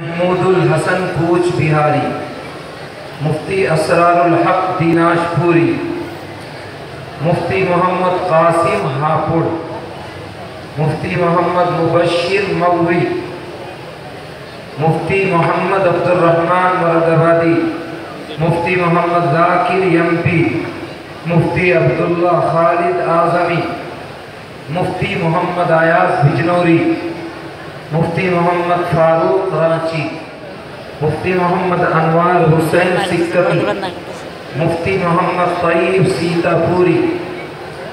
मौलाना हसन कूचबिहारी, मुफ्ती असरारुल-हक दिनाशपूरी, मुफ्ती मोहम्मद कासिम हापुड़, मुफ्ती मोहम्मद मुबश्शिर मौवी, मुफ्ती मोहम्मद अब्दुल्ला, मुफ्ती मोहम्मद जाकिर यंबी, मुफ्ती अब्दुल्ला खालिद आजमी, मुफ्ती मोहम्मद अयास बिजनोरी, मुफ्ती मोहम्मद फारुक रांची, मुफ्ती मोहम्मद अनवार हुसैन सिक्क, मुफ्ती मोहम्मद तयब सीतापुरी,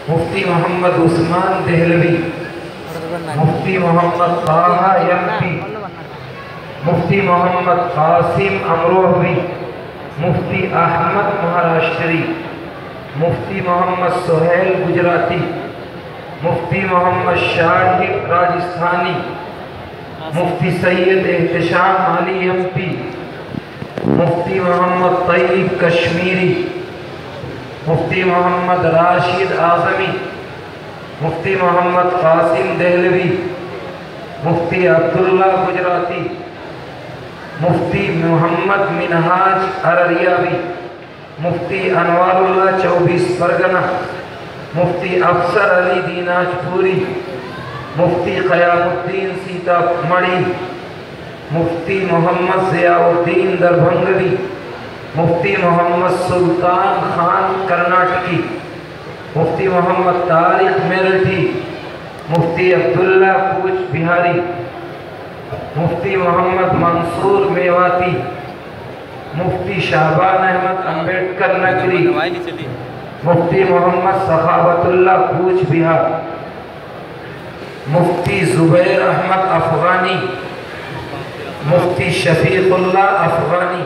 मुफ्ती मोहम्मद उस्मान देलवी, मुफ्ती मोहम्मद तारक़ मरठी, मुफ्ती मोहम्मद कासिम अमरोही, मुफ्ती अहमद महाराष्ट्री, मुफ्ती मोहम्मद सोहेल गुजराती, मुफ्ती मोहम्मद शाहि राजस्थानी, मुफ्ती सैद एहत अली एम्पी, मुफ्ती मोहम्मद तयब कश्मीरी, मुफ्ती मोहम्मद राशिद अजमी, मुफ्ती मोहम्मद कासिम देहलवी, मुफ्ती अब्दुल्ला गुजराती, मुफ्ती मोहम्मद मिनहाज अरियावी, मुफ्ती अनवारुल्ला 24 परगना, मुफ्ती अफसर अली दीनाजपूरी, मुफ्ती खयामुद्दीन सीता मणि, मुफ्ती मोहम्मद दरभंगवी, मुफ्ती मोहम्मद सुल्तान खान कर्नाटकी, मुफ्ती मोहम्मद तारक़ मरठी, मुफ्ती अब्दुल्ला कूच बिहारी, मुफ्ती मोहम्मद मंसूर मेवाती, मुफ्ती शहबा अहमद अम्बेडकर नगरी, मुफ्ती मोहम्मद कूच बिहारी, मुफ्ती जुबैर अहमद अफगानी, मुफ्ती शफीकुल्ला अफगानी,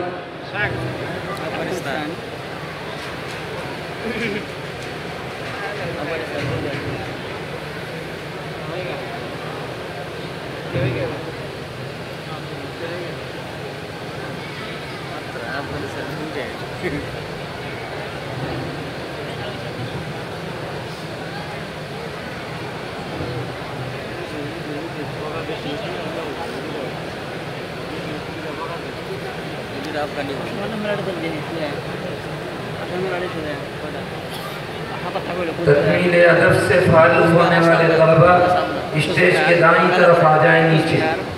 तकमील अदब से फारिग होने वाले तलबा स्टेज के दाईं तरफ आ जाए नीचे।